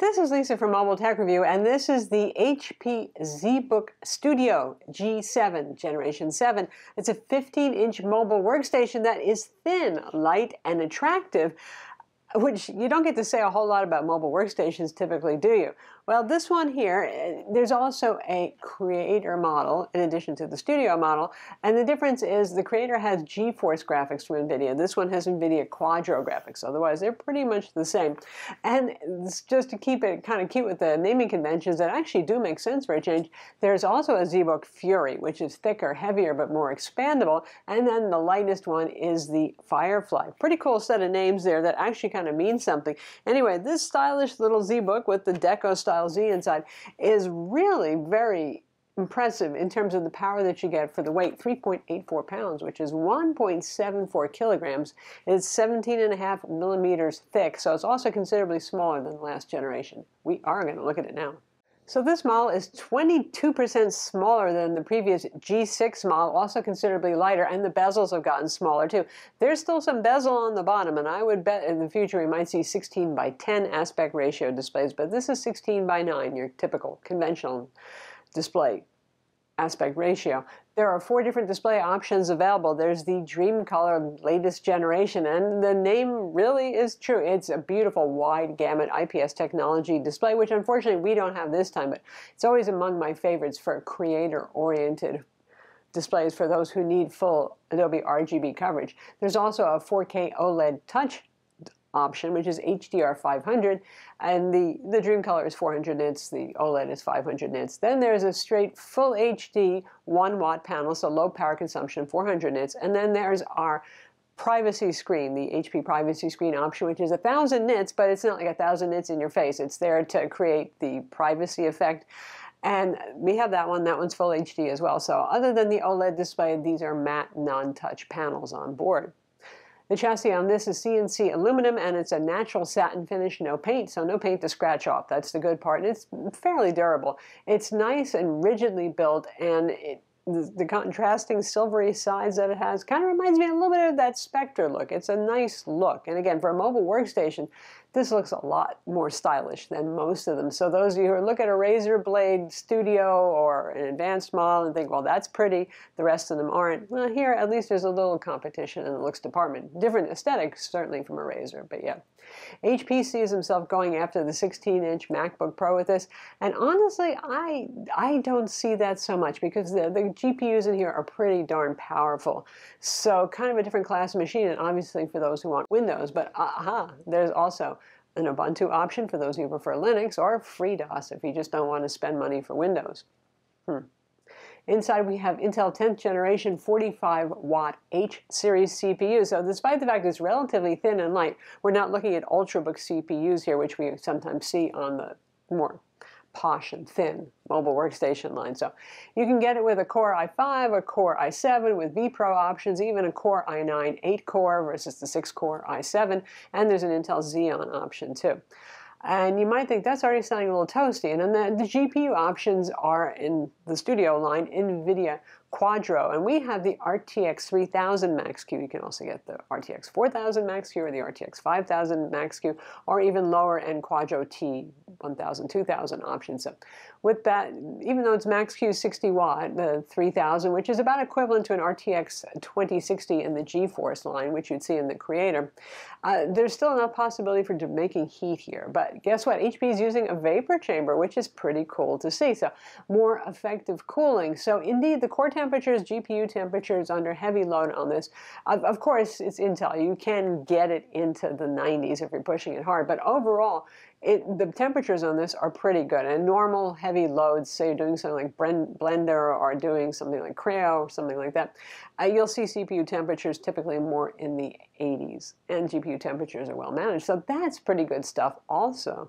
This is Lisa from Mobile Tech Review, and this is the HP ZBook Studio G7, Generation 7. It's a 15-inch mobile workstation that is thin, light, and attractive, which you don't get to say a whole lot about mobile workstations typically, do you? Well, this one here, there's also a Creator model in addition to the Studio model, and the difference is the Creator has GeForce graphics from NVIDIA. This one has NVIDIA Quadro graphics. Otherwise, they're pretty much the same. And just to keep it kind of cute with the naming conventions that actually do make sense for a change, there's also a ZBook Fury, which is thicker, heavier, but more expandable. And then the lightest one is the Firefly. Pretty cool set of names there that actually kind of mean something. Anyway, this stylish little ZBook with the deco style Z inside is really very impressive in terms of the power that you get for the weight, 3.84 pounds, which is 1.74 kilograms. It's 17.5 millimeters thick, so it's also considerably smaller than the last generation. We are going to look at it now. So this model is 22% smaller than the previous G6 model, also considerably lighter, and the bezels have gotten smaller too. There's still some bezel on the bottom, and I would bet in the future we might see 16:10 aspect ratio displays, but this is 16:9, your typical conventional display aspect ratio. There are 4 different display options available. There's the DreamColor latest generation, and the name really is true. It's a beautiful wide gamut IPS technology display, which unfortunately we don't have this time, but it's always among my favorites for creator-oriented displays for those who need full Adobe RGB coverage. There's also a 4K OLED touch option, which is HDR 500, and the DreamColor is 400 nits, the OLED is 500 nits. Then there's a straight full HD 1-watt panel, so low power consumption, 400 nits, and then there's our privacy screen, the HP privacy screen option, which is 1,000 nits, but it's not like 1,000 nits in your face. It's there to create the privacy effect. And we have that one. That one's full HD as well. So other than the OLED display, these are matte non-touch panels on board. The chassis on this is CNC aluminum, and it's a natural satin finish, no paint, so no paint to scratch off. That's the good part, and it's fairly durable. It's nice and rigidly built, and the contrasting silvery sides that it has kind of reminds me a little bit of that Spectre look. It's a nice look, and again, for a mobile workstation, this looks a lot more stylish than most of them. So those of you who look at a Razer Blade Studio or an advanced model and think, well, that's pretty, the rest of them aren't. Well, here at least there's a little competition in the looks department. Different aesthetic, certainly, from a Razer, but yeah. HP sees himself going after the 16-inch MacBook Pro with this, and honestly, I don't see that so much because the GPUs in here are pretty darn powerful. So kind of a different class of machine, and obviously for those who want Windows, but there's also an Ubuntu option for those who prefer Linux, or FreeDOS if you just don't want to spend money for Windows. Inside we have Intel 10th generation 45-watt H-series CPU. So despite the fact it's relatively thin and light, we're not looking at Ultrabook CPUs here, which we sometimes see on the more posh and thin mobile workstation line. So you can get it with a Core i5, a Core i7 with vPro options, even a Core i9 8-core versus the 6-core i7, and there's an Intel Xeon option too. And you might think that's already sounding a little toasty, and then the GPU options are in the Studio line, NVIDIA Quadro, and we have the RTX 3000 Max-Q. You can also get the RTX 4000 Max-Q or the RTX 5000 Max-Q, or even lower-end Quadro T1000, 2000 options. So with that, even though it's Max-Q 60-watt, the 3000, which is about equivalent to an RTX 2060 in the GeForce line, which you'd see in the Creator, there's still enough possibility for making heat here. But guess what? HP is using a vapor chamber, which is pretty cool to see. So more effective cooling. So indeed, the core temperatures, GPU temperatures under heavy load on this. Of course, it's Intel. You can get it into the 90s if you're pushing it hard, but overall, the temperatures on this are pretty good. And normal heavy loads, say you're doing something like Blender or doing something like Creo or something like that, you'll see CPU temperatures typically more in the 80s, and GPU temperatures are well managed. So that's pretty good stuff also.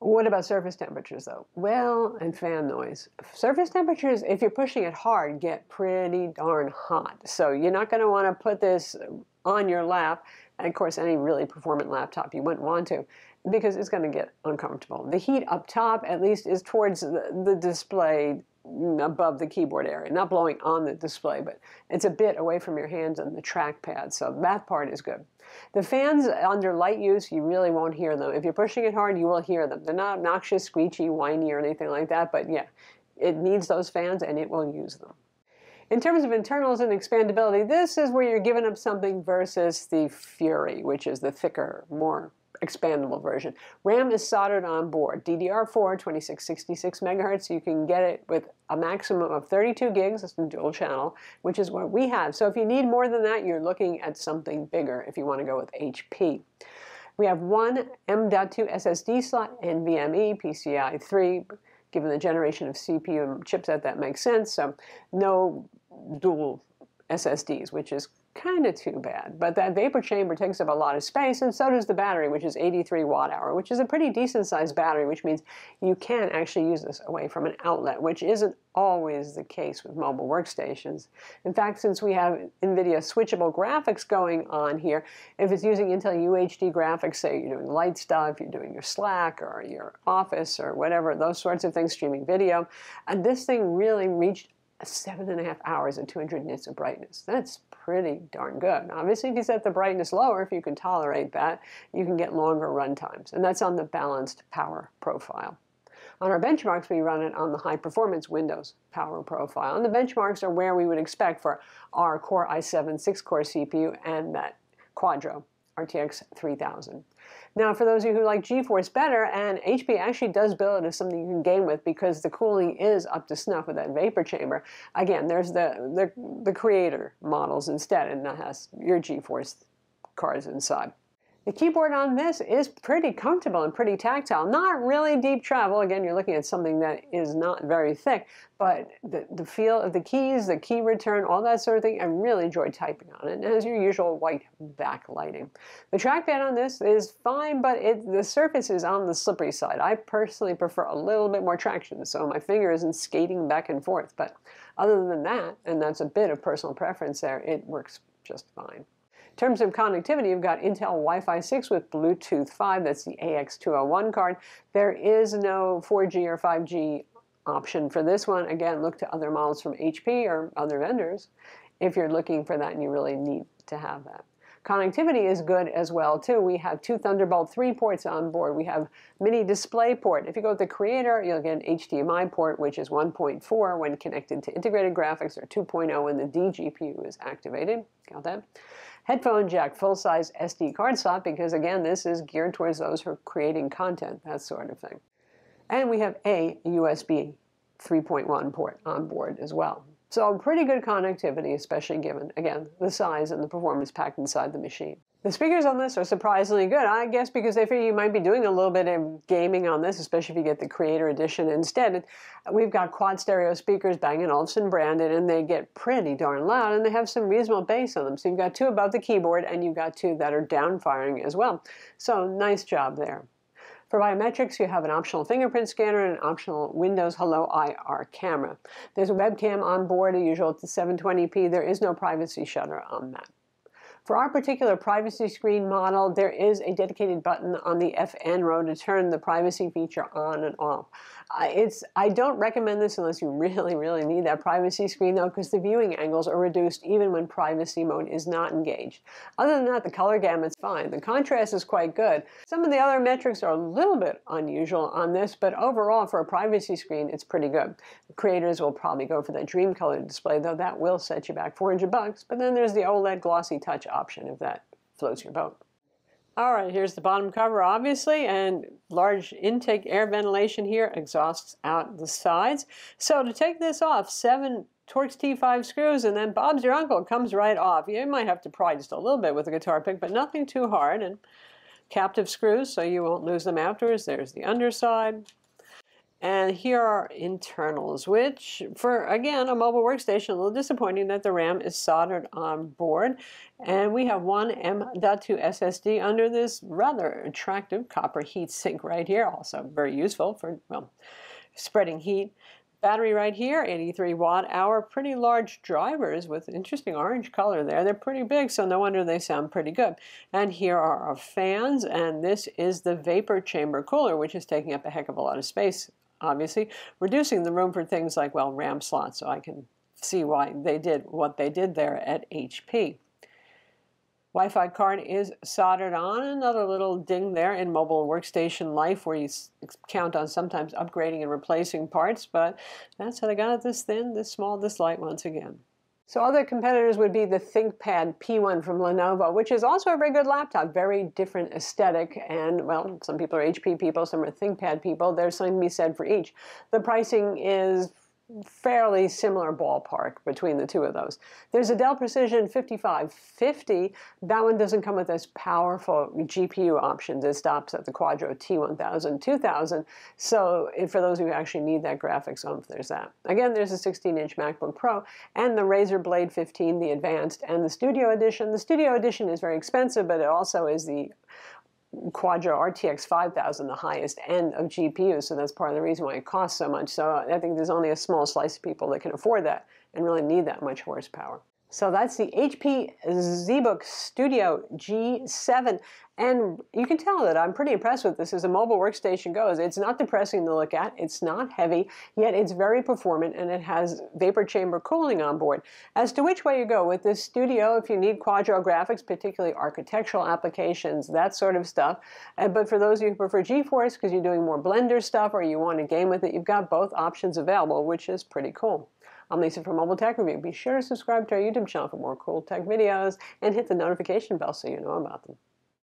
What about surface temperatures, though? Well, and fan noise. Surface temperatures, if you're pushing it hard, get pretty darn hot. So you're not going to want to put this on your lap, and of course any really performant laptop you wouldn't want to, because it's going to get uncomfortable. The heat up top, at least, is towards the display above the keyboard area, not blowing on the display, but it's a bit away from your hands on the trackpad, so that part is good. The fans, under light use, you really won't hear them. If you're pushing it hard, you will hear them. They're not obnoxious, screechy, whiny, or anything like that, but yeah, it needs those fans and it will use them. In terms of internals and expandability, this is where you're giving up something versus the Fury, which is the thicker, more expandable version. RAM is soldered on board. DDR4, 2666 megahertz, you can get it with a maximum of 32 gigs, it's a dual channel, which is what we have. So if you need more than that, you're looking at something bigger if you want to go with HP. We have one M.2 SSD slot, NVMe, PCI 3, given the generation of CPU and chipset, that makes sense. So no dual SSDs, which is kind of too bad. But that vapor chamber takes up a lot of space, and so does the battery, which is 83 watt-hour, which is a pretty decent-sized battery, which means you can actually use this away from an outlet, which isn't always the case with mobile workstations. In fact, since we have NVIDIA switchable graphics going on here, if it's using Intel UHD graphics, say you're doing light stuff, you're doing your Slack or your Office or whatever, those sorts of things, streaming video, and this thing really reached 7.5 hours at 200 nits of brightness. That's pretty darn good. Obviously, if you set the brightness lower, if you can tolerate that, you can get longer run times, and that's on the balanced power profile. On our benchmarks, we run it on the high-performance Windows power profile, and the benchmarks are where we would expect for our Core i7 6-core CPU and that Quadro RTX 3000. Now, for those of you who like GeForce better, and HP actually does build it as something you can game with because the cooling is up to snuff with that vapor chamber. Again, there's the Creator models instead, and that has your GeForce cards inside. The keyboard on this is pretty comfortable and pretty tactile. Not really deep travel. Again, you're looking at something that is not very thick, but the feel of the keys, the key return, all that sort of thing, I really enjoy typing on it. And as your usual white backlighting. The trackpad on this is fine, but the surface is on the slippery side. I personally prefer a little bit more traction, so my finger isn't skating back and forth. But other than that, and that's a bit of personal preference there, it works just fine. In terms of connectivity, you've got Intel Wi-Fi 6 with Bluetooth 5, that's the AX201 card. There is no 4G or 5G option for this one. Again, look to other models from HP or other vendors if you're looking for that and you really need to have that. Connectivity is good as well, too. We have two Thunderbolt 3 ports on board. We have mini DisplayPort. If you go with the Creator, you'll get an HDMI port, which is 1.4 when connected to integrated graphics, or 2.0 when the DGPU is activated. Got that? Headphone jack, full-size SD card slot, because again, this is geared towards those who are creating content, that sort of thing. And we have a USB 3.1 port on board as well. So pretty good connectivity, especially given, again, the size and the performance packed inside the machine. The speakers on this are surprisingly good, I guess because they figure you might be doing a little bit of gaming on this, especially if you get the Creator Edition instead. We've got quad stereo speakers, Bang & Olufsen branded, and they get pretty darn loud, and they have some reasonable bass on them. So you've got two above the keyboard, and you've got two that are down-firing as well. So nice job there. For biometrics, you have an optional fingerprint scanner and an optional Windows Hello IR camera. There's a webcam on board, as usual, to 720p. There is no privacy shutter on that. For our particular privacy screen model, there is a dedicated button on the FN row to turn the privacy feature on and off. I don't recommend this unless you really, really need that privacy screen, though, because the viewing angles are reduced even when privacy mode is not engaged. Other than that, the color gamut's fine. The contrast is quite good. Some of the other metrics are a little bit unusual on this, but overall, for a privacy screen, it's pretty good. Creators will probably go for that DreamColor display, though that will set you back $400. But then there's the OLED glossy touch option, if that floats your boat. All right, here's the bottom cover, obviously, and large intake air ventilation here, exhausts out the sides. So to take this off, 7 Torx T5 screws, and then Bob's your uncle, comes right off. You might have to pry just a little bit with a guitar pick, but nothing too hard, and captive screws, so you won't lose them afterwards. There's the underside. And here are internals, which for, again, a mobile workstation, a little disappointing that the RAM is soldered on board. And we have one M.2 SSD under this rather attractive copper heatsink right here, also very useful for, well, spreading heat. Battery right here, 83 watt hour, pretty large drivers with interesting orange color there. They're pretty big, so no wonder they sound pretty good. And here are our fans, and this is the vapor chamber cooler, which is taking up a heck of a lot of space obviously, reducing the room for things like, well, RAM slots, so I can see why they did what they did there at HP. Wi-Fi card is soldered on, another little ding there in mobile workstation life where you count on sometimes upgrading and replacing parts, but that's how they got it this thin, this small, this light once again. So other competitors would be the ThinkPad P1 from Lenovo, which is also a very good laptop, very different aesthetic, and well, some people are HP people, some are ThinkPad people, there's something to be said for each. The pricing is fairly similar ballpark between the two of those. There's a Dell Precision 5550. That one doesn't come with as powerful GPU options. It stops at the Quadro T1000, 2000. So for those who actually need that graphics oomph, there's that. Again, there's a 16-inch MacBook Pro and the Razer Blade 15, the Advanced, and the Studio Edition. The Studio Edition is very expensive, but it also is the Quadro RTX 5000, the highest end of GPUs, so that's part of the reason why it costs so much. So I think there's only a small slice of people that can afford that and really need that much horsepower. So that's the HP ZBook Studio G7. And you can tell that I'm pretty impressed with this as a mobile workstation goes. It's not depressing to look at, it's not heavy, yet it's very performant and it has vapor chamber cooling on board. As to which way you go with this Studio, if you need Quadro graphics, particularly architectural applications, that sort of stuff. But for those of you who prefer GeForce because you're doing more Blender stuff or you want to game with it, you've got both options available, which is pretty cool. I'm Lisa from Mobile Tech Review. Be sure to subscribe to our YouTube channel for more cool tech videos and hit the notification bell so you know about them.